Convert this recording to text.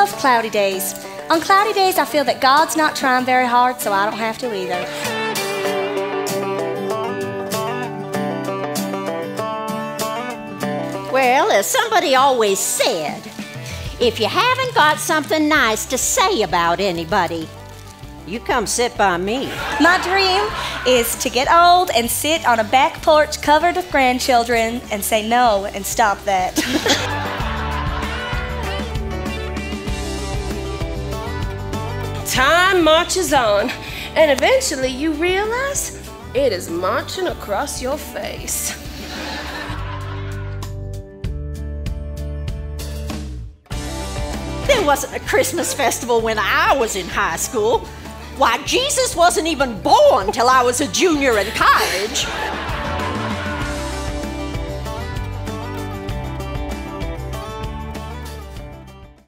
love cloudy days. On cloudy days, I feel that God's not trying very hard, so I don't have to either. Well, as somebody always said, if you haven't got something nice to say about anybody, you come sit by me. My dream is to get old and sit on a back porch covered with grandchildren and say no and stop that. Time marches on, and eventually you realize it is marching across your face. There wasn't a Christmas festival when I was in high school. Why, Jesus wasn't even born till I was a junior in college.